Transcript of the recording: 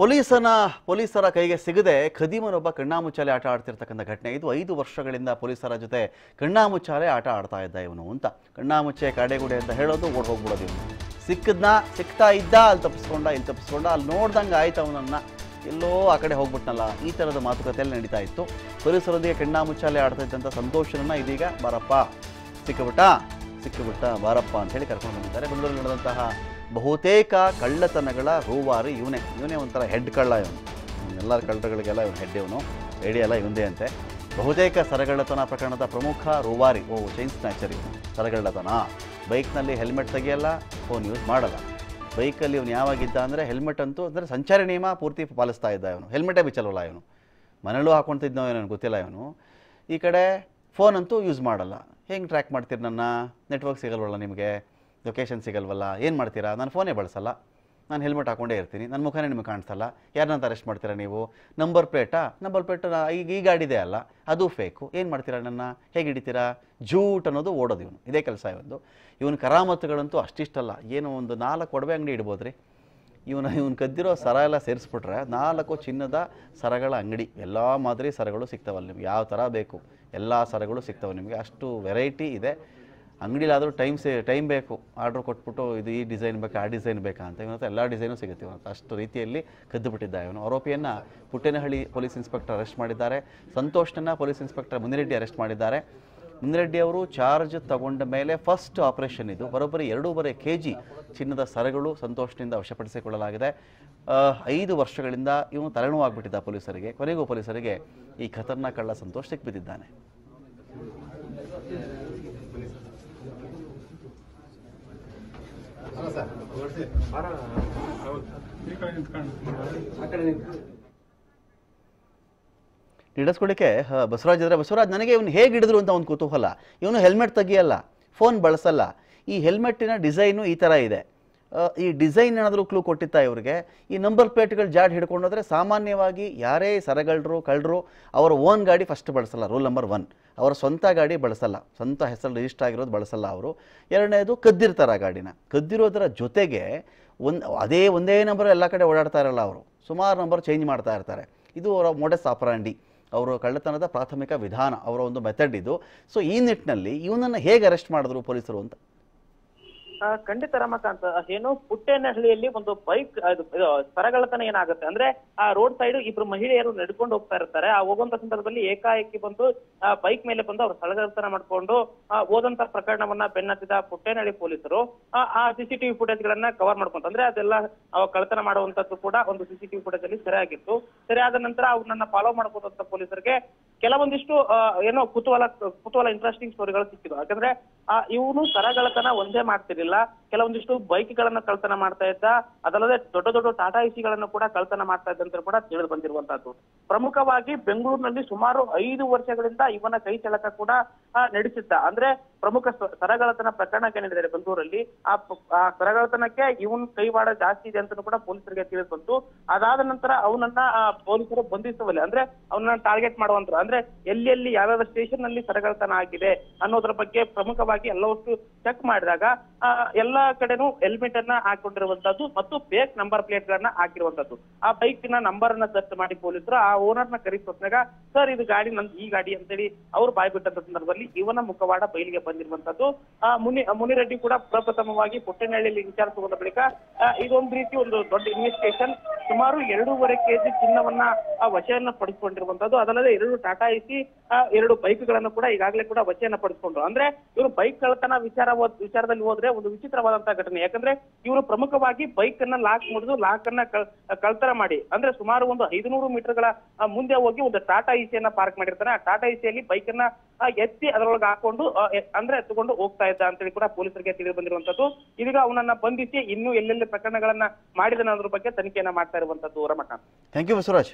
ಪೊಲೀಸರ ಕೈಗೆ ಸಿಗದೆ ಖದೀಮನೊಬ್ಬ ಕಣ್ಣಾಮುಚ್ಚಾಲೆ ಆಟ ಆಡ್ತಿರತಕ್ಕಂತ ಘಟನೆ ಇದು. 5 ವರ್ಷಗಳಿಂದ ಪೊಲೀಸರ ಜೊತೆ ಕಣ್ಣಾಮುಚ್ಚಾಲೆ ಆಟ ಆಡ್ತಾ ಇದ್ದ ಇವನು ಅಂತ. ಕಣ್ಣಾಮುಚ್ಚೆ ಕಾಡೆಗುಡೆ ಅಂತ ಹೇಳೋದು, ಓಡ್ ಹೋಗ್ಬಿಡೋದು. ಇವನು ಸಿಗ್ತಾ ಇದ್ದ, ಅಲ್ಲಿ ತಪ್ಪಿಸ್ಕೊಂಡ, ಇಲ್ಲಿ ತಪ್ಪಿಸ್ಕೊಂಡ, ಅಲ್ಲಿ ನೋಡ್ದಂಗೆ ಆಯ್ತು ಅವನನ್ನ, ಎಲ್ಲೋ ಆ ಕಡೆ ಹೋಗ್ಬಿಟ್ನಲ್ಲ. ಈ ಥರದ ಮಾತುಕತೆಯಲ್ಲಿ ನಡೀತಾ ಇತ್ತು. ಪೊಲೀಸರೊಂದಿಗೆ ಕಣ್ಣಾಮುಚ್ಚಾಲೆ ಆಡ್ತಾ ಇದ್ದಂಥ ಸಂತೋಷನನ್ನ ಇದೀಗ ಬಾರಪ್ಪ ಸಿಕ್ಕಿಬಿಟ್ಟ ಬಾರಪ್ಪ ಅಂತ ಹೇಳಿ ಕರ್ಕೊಂಡು ಬಂದಿದ್ದಾರೆ. ಬೆಂಗಳೂರಲ್ಲಿ ನಡೆದಂತಹ ಬಹುತೇಕ ಕಳ್ಳತನಗಳ ರೂವಾರಿ ಇವನೇ ಒಂಥರ ಹೆಡ್ ಕಳ್ಳ. ಇವನು ಎಲ್ಲರ ಕಳ್ಳಗಳಿಗೆಲ್ಲ ಇವನು ಹೆಡ್, ಇವನು ಐಡಿಯಾ ಎಲ್ಲ ಇವಂದೇ ಅಂತೆ. ಬಹುತೇಕ ಸರಗಳ್ಳತನ ಪ್ರಕರಣದ ಪ್ರಮುಖ ರೂವಾರಿ, ಚೈನ್ ಸ್ನ್ಯಾಚರ್ ಇವನು. ಸರಗಳ್ಳತನ, ಬೈಕ್ನಲ್ಲಿ ಹೆಲ್ಮೆಟ್ ತೆಗೆಯಲ್ಲ, ಫೋನ್ ಯೂಸ್ ಮಾಡಲ್ಲ. ಬೈಕಲ್ಲಿ ಇವನು ಯಾವಾಗಿದ್ದ ಅಂದರೆ ಹೆಲ್ಮೆಟ್ ಅಂತೂ ಅಂದರೆ ಸಂಚಾರಿ ನಿಯಮ ಪೂರ್ತಿ ಪಾಲಿಸ್ತಾ ಇದ್ದ ಇವನು. ಹೆಲ್ಮೆಟೇ ಬಿಚ್ಚಲ್ವಲ್ಲ ಇವನು, ಮನೇಲೂ ಹಾಕೊಳ್ತಿದ್ನೋ ಏನೋ ಗೊತ್ತಿಲ್ಲ ಇವನು. ಈ ಕಡೆ ಫೋನ್ ಅಂತೂ ಯೂಸ್ ಮಾಡಲ್ಲ. ಹೆಂಗೆ ಟ್ರ್ಯಾಕ್ ಮಾಡ್ತೀರಿ ನನ್ನ? ನೆಟ್ವರ್ಕ್ ಸಿಗಲ್ವಲ್ಲ ನಿಮಗೆ, ಲೊಕೇಶನ್ ಸಿಗಲ್ವಲ್ಲ, ಏನು ಮಾಡ್ತೀರಾ? ನಾನು ಫೋನೇ ಬಳಸಲ್ಲ, ನಾನು ಹೆಲ್ಮೆಟ್ ಹಾಕ್ಕೊಂಡೇ ಇರ್ತೀನಿ, ನನ್ನ ಮುಖನೇ ನಿಮಗೆ ಕಾಣಿಸಲ್ಲ, ಯಾರನ್ನಂತ ಅರೆಸ್ಟ್ ಮಾಡ್ತೀರಾ ನೀವು? ನಂಬರ್ ಪ್ಲೇಟ್ ಈ ಗಾಡಿದೆ ಅಲ್ಲ, ಅದು ಫೇಕು, ಏನು ಮಾಡ್ತೀರಾ ನನ್ನ? ಹೇಗೆ ಹಿಡಿತೀರಾ? ಜೂಟ್ ಅನ್ನೋದು ಓಡೋದು ಇವನು, ಇದೇ ಕೆಲಸ ಇವನು. ಇವನು ಕರಾಮತ್ತುಗಳಂತೂ ಅಷ್ಟಿಷ್ಟಲ್ಲ, ಏನೋ ಒಂದು 4 ಒಡವೆ ಅಂಗಡಿ ಇಡ್ಬೋದ್ರಿ ಇವನು ಕದ್ದಿರೋ ಸರ ಎಲ್ಲ ಸೇರಿಸ್ಬಿಟ್ರೆ 4 ಚಿನ್ನದ ಸರಗಳ ಅಂಗಡಿ. ಎಲ್ಲ ಮಾದರಿ ಸರಗಳು ಸಿಗ್ತಾವಲ್ಲ ನಿಮ್ಗೆ, ಯಾವ ಥರ ಬೇಕು ಎಲ್ಲ ಸರಗಳು ಸಿಗ್ತವೆ ನಿಮಗೆ, ಅಷ್ಟು ವೆರೈಟಿ ಇದೆ ಅಂಗಡಿಲಾದರೂ. ಟೈಮ್ ಬೇಕು, ಆರ್ಡ್ರ್ ಕೊಟ್ಬಿಟ್ಟು ಇದು ಈ ಡಿಸೈನ್ ಬೇಕಾ, ಆ ಡಿಸೈನ್ ಬೇಕಾ ಅಂತ ಇವನತ್ರ ಎಲ್ಲ ಡಿಸೈನು ಸಿಗುತ್ತೆ ಇವನತ್ರ. ಅಷ್ಟು ರೀತಿಯಲ್ಲಿ ಕದ್ದುಬಿಟ್ಟಿದ್ದ ಇವನು. ಆರೋಪಿಯನ್ನು ಪುಟ್ಟೇನಹಳ್ಳಿ ಪೊಲೀಸ್ ಇನ್ಸ್ಪೆಕ್ಟರ್ ಅರೆಸ್ಟ್ ಮಾಡಿದ್ದಾರೆ. ಸಂತೋಷ್ನನ್ನು ಪೊಲೀಸ್ ಇನ್ಸ್ಪೆಕ್ಟರ್ ಮುನಿರೆಡ್ಡಿ ಅರೆಸ್ಟ್ ಮಾಡಿದ್ದಾರೆ. ಮುನಿರೆಡ್ಡಿ ಅವರು ಚಾರ್ಜ್ ತಗೊಂಡ ಮೇಲೆ ಫಸ್ಟ್ ಆಪರೇಷನ್ ಇದು. ಬರೋಬ್ಬರಿ 2.5 kg ಚಿನ್ನದ ಸರಗಳು ಸಂತೋಷ್ನಿಂದ ವಶಪಡಿಸಿಕೊಳ್ಳಲಾಗಿದೆ. 5 ವರ್ಷಗಳಿಂದ ಇವನು ತಲೆನೋವಾಗಿಬಿಟ್ಟಿದ್ದ ಪೊಲೀಸರಿಗೆ. ಕೊನೆಗೂ ಪೊಲೀಸರಿಗೆ ಈ ಖತರ್ನಾಕ್ ಕಳ್ಳ ಸಂತೋಷ್ ಸಿಕ್ಕಿಬಿದ್ದಿದ್ದಾನೆ. ಹಿಡಿಸ್ಕೊಳಿಕೆ ಬಸವರಾಜ್ ಇದ್ರೆ, ಬಸವರಾಜ್ ನನಗೆ ಇವನು ಹೇಗೆ ಹಿಡಿದ್ರು ಅಂತ ಒಂದು ಕುತೂಹಲ. ಇವನು ಹೆಲ್ಮೆಟ್ ತೆಗಿಯಲ್ಲ, ಫೋನ್ ಬಳಸಲ್ಲ, ಈ ಹೆಲ್ಮೆಟ್ಟಿನ ಡಿಸೈನು ಈ ಥರ ಇದೆ, ಈ ಡಿಸೈನ್ ಏನಾದರೂ ಕ್ಲೂ ಕೊಟ್ಟಿತ್ತಾ ಇವ್ರಿಗೆ? ಈ ನಂಬರ್ ಪ್ಲೇಟ್ಗಳು ಜಾಡ್ ಹಿಡ್ಕೊಂಡೋದ್ರೆ ಸಾಮಾನ್ಯವಾಗಿ ಯಾರೇ ಸರಗಳರು ಕಳ್ಳರು ಅವರ ಓನ್ ಗಾಡಿ ಫಸ್ಟ್ ಬಳಸಲ್ಲ. ರೂಲ್ ನಂಬರ್ 1, ಅವರ ಸ್ವಂತ ಗಾಡಿ ಬಳಸಲ್ಲ, ಸ್ವಂತ ಹೆಸರು ರಿಜಿಸ್ಟರ್ ಆಗಿರೋದು ಬಳಸಲ್ಲ ಅವರು. 2ನೇದು ಕದ್ದಿರ್ತಾರೆ ಆ ಗಾಡಿನ. ಕದ್ದಿರೋದರ ಜೊತೆಗೆ ಒಂದೇ ನಂಬರ್ ಎಲ್ಲ ಕಡೆ ಓಡಾಡ್ತಾ ಇರಲ್ಲ ಅವರು, ಸುಮಾರು ನಂಬರ್ ಚೇಂಜ್ ಮಾಡ್ತಾ ಇರ್ತಾರೆ. ಇದು ಅವರ ಮೋಡಸ್ ಆಪರಾಂಡಿ, ಅವರು ಕಳ್ಳತನದ ಪ್ರಾಥಮಿಕ ವಿಧಾನ, ಅವರ ಒಂದು ಮೆಥಡ್ ಇದು. ಸೊ ಈ ನಿಟ್ಟಿನಲ್ಲಿ ಇವನನ್ನು ಹೇಗೆ ಅರೆಸ್ಟ್ ಮಾಡಿದ್ರು ಪೊಲೀಸರು ಅಂತ? ಖಂಡಿತ ರಮಕಾಂತ, ಏನು ಪುಟ್ಟೇನಹಳ್ಳಿಯಲ್ಲಿ ಒಂದು ಬೈಕ್ ಸರಗಳತನ ಏನಾಗುತ್ತೆ ಅಂದ್ರೆ, ಆ ರೋಡ್ ಸೈಡ್ 2 ಮಹಿಳೆಯರು ನಡ್ಕೊಂಡು ಹೋಗ್ತಾ ಇರ್ತಾರೆ. ಆ ಹೋಗುವಂತ ಸಂದರ್ಭದಲ್ಲಿ ಏಕಾಏಕಿ ಬಂದು ಬೈಕ್ ಮೇಲೆ ಬಂದು ಅವ್ರು ಸರಗಳತನ ಮಾಡಿಕೊಂಡು ಹೋದಂತ ಪ್ರಕರಣವನ್ನ ಬೆನ್ನತ್ತಿದ ಪುಟ್ಟೇನಹಳ್ಳಿ ಪೊಲೀಸರು ಆ CCTV ಫುಟೇಜ್ಗಳನ್ನ ಕವರ್ ಮಾಡ್ಕೊಂತ, ಅಂದ್ರೆ ಅದೆಲ್ಲ ಕಳ್ಳತನ ಮಾಡುವಂತದ್ದು ಕೂಡ ಒಂದು CCTV ಫುಟೇಜ್ ಅಲ್ಲಿ ಸೆರೆ ಆಗಿತ್ತು. ಸೆರೆ ಆದ ನಂತರ ಅವ್ರನ್ನ ಫಾಲೋ ಮಾಡ್ಕೊಂಡಂತ ಪೊಲೀಸರಿಗೆ ಕೆಲವೊಂದಿಷ್ಟು ಏನೋ ಕುತೂಹಲ ಇಂಟ್ರೆಸ್ಟಿಂಗ್ ಸ್ಟೋರಿಗಳು ಸಿಕ್ಕಿದ್ವು. ಯಾಕಂದ್ರೆ ಇವನು ಸರಗಳತನ ಒಂದೇ ಮಾಡ್ತಿರ್ಲಿಲ್ಲ, ಕೆಲವೊಂದಿಷ್ಟು ಬೈಕ್ ಗಳನ್ನ ಕಳ್ತನ ಮಾಡ್ತಾ ಇದ್ದ, ಅದಲ್ಲದೆ ದೊಡ್ಡ ದೊಡ್ಡ ಟಾಟಾ ಏಸಿಗಳನ್ನು ಕೂಡ ಕಳ್ತನ ಮಾಡ್ತಾ ಇದ್ದಂತ ಕೂಡ ತಿಳಿದು ಬಂದಿರುವಂತಹದ್ದು. ಪ್ರಮುಖವಾಗಿ ಬೆಂಗಳೂರಿನಲ್ಲಿ ಸುಮಾರು 5 ವರ್ಷಗಳಿಂದ ಇವನ ಕೈ ಚಳಕ ಕೂಡ ನಡೆಸಿದ್ದ. ಅಂದ್ರೆ ಪ್ರಮುಖ ಸರಗಳತನ ಪ್ರಕರಣಕ್ಕೆ ನಡೆದರೆ ಬೆಂಗಳೂರಲ್ಲಿ ಆ ಸರಗಳತನಕ್ಕೆ ಇವನ್ ಕೈವಾಡ ಜಾಸ್ತಿ ಇದೆ ಅಂತ ಕೂಡ ಪೊಲೀಸರಿಗೆ ತಿಳಿದು ಬಂತು. ಅದಾದ ನಂತರ ಅವನನ್ನ ಪೊಲೀಸರು ಬಂಧಿಸುವಲ್ಲಿ, ಅಂದ್ರೆ ಅವನನ್ನ ಟಾರ್ಗೆಟ್ ಮಾಡುವಂತ, ಅಂದ್ರೆ ಎಲ್ಲಿ ಯಾವ್ಯಾವ ಸ್ಟೇಷನ್ ನಲ್ಲಿ ಸರಗಳತನ ಆಗಿದೆ ಅನ್ನೋದ್ರ ಬಗ್ಗೆ ಪ್ರಮುಖವಾಗಿ ಎಲ್ಲವಷ್ಟು ಚೆಕ್ ಮಾಡಿದಾಗ ಎಲ್ಲಾ ಕಡೆನೂ ಹೆಲ್ಮೆಟ್ ಅನ್ನ ಹಾಕೊಂಡಿರುವಂತದ್ದು ಮತ್ತು ಬೇಕ್ ನಂಬರ್ ಪ್ಲೇಟ್ ಗಳನ್ನ ಹಾಕಿರುವಂತದ್ದು. ಆ ಬೈಕ್ನ ನಂಬರ್ ಅನ್ನ ಸರ್ಚ್ ಮಾಡಿ ಪೊಲೀಸರು ಆ ಓನರ್ ನ ಕರೆಸ್ಕೊಂಡಾಗ, ಸರ್ ಇದು ಗಾಡಿ ನಂದು, ಈ ಗಾಡಿ ಅಂತೇಳಿ ಅವ್ರು ಬಾಯ್ಬಿಟ್ಟಂತ ಸಂದರ್ಭದಲ್ಲಿ ಇವನ ಮುಖವಾಡ ಬಯಲಿಗೆ ಬಂದಿರುವಂತದ್ದು. ಮುನಿರೆಡ್ಡಿ ಕೂಡ ಪ್ರಪ್ರಥಮವಾಗಿ ಪುಟ್ಟೇನಹಳ್ಳಿಯಲ್ಲಿ ವಿಚಾರ ತಗೊಂಡ ಬಳಿಕ ಇದೊಂದು ರೀತಿ ಒಂದು ದೊಡ್ಡ ಇನ್ವೆಸ್ಟಿಗೇಷನ್, ಸುಮಾರು 2.5 kg ಚಿನ್ನವನ್ನ ವಶೆಯನ್ನ ಪಡಿಸಿಕೊಂಡಿರುವಂತದ್ದು. ಅದಲ್ಲದೆ 2 ಟಾಟಾ AC 2 ಬೈಕ್ಗಳನ್ನು ಕೂಡ ಈಗಾಗಲೇ ಕೂಡ ವಶೆಯನ್ನ ಪಡಿಸಿಕೊಂಡ್ರು. ಅಂದ್ರೆ ಇವರು ಬೈಕ್ ಕಳ್ಳತನ ವಿಚಾರದಲ್ಲಿ ಹೋದ್ರೆ ಒಂದು ವಿಚಿತ್ರವಾದಂತಹ ಘಟನೆ. ಯಾಕಂದ್ರೆ ಇವರು ಪ್ರಮುಖವಾಗಿ ಬೈಕ್ ಅನ್ನ ಲಾಕ್ ಮುಡಿದು ಲಾಕ್ ಅನ್ನ ಕಳ್ತನ ಮಾಡಿ, ಅಂದ್ರೆ ಸುಮಾರು ಒಂದು 500 ಮೀಟರ್ಗಳ ಮುಂದೆ ಹೋಗಿ ಒಂದು ಟಾಟಾ AC ಪಾರ್ಕ್ ಮಾಡಿರ್ತಾರೆ. ಆ ಟಾಟಾ AC ಬೈಕ್ ಅನ್ನ ಎತ್ತಿ ಅದರೊಳಗೆ ಹಾಕೊಂಡು ಅಂದ್ರೆ ಎತ್ತುಕೊಂಡು ಹೋಗ್ತಾ ಇದ್ದ ಅಂತೇಳಿ ಕೂಡ ಪೊಲೀಸರಿಗೆ ತಿಳಿದು ಬಂದಿರುವಂತದ್ದು. ಇದೀಗ ಅವನನ್ನ ಬಂಧಿಸಿ ಇನ್ನೂ ಎಲ್ಲೆಲ್ಲಿ ಪ್ರಕರಣಗಳನ್ನ ಮಾಡಿದ ಅನ್ನೋದ್ರ ಬಗ್ಗೆ ತನಿಖೆಯನ್ನ ಮಾಡ್ತಾ ಇರುವಂತದ್ದು ರಮಕಾಂತ್. Thank you Basavaraj.